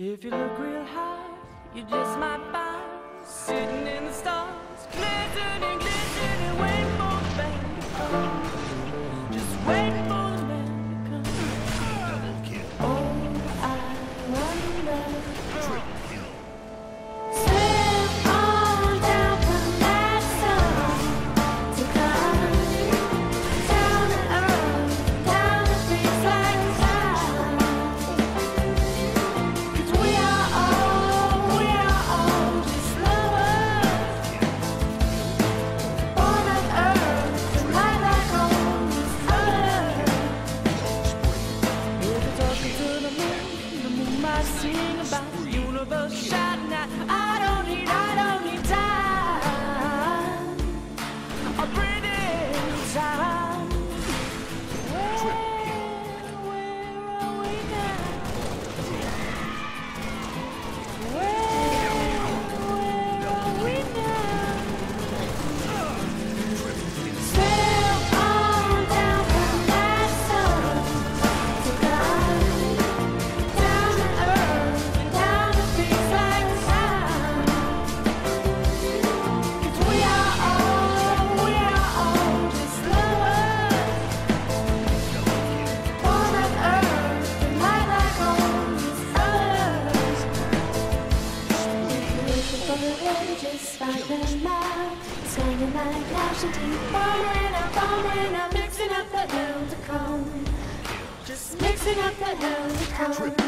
If you look real hard, you just might find sitting in the stars, glittering and glittering and waiting for the man to come. Just waiting for the man to come. Oh, I wonder. Slip on down from that sun to come down the earth, down the streets like sing about the universe shining out. I don't need time. A pretty time. Where are we now? Where are we now? Step on down from that sun to God. Just find them out, singing like flashing teeth, bumming out, mixing up the hell to come, just mixing up the hell to come.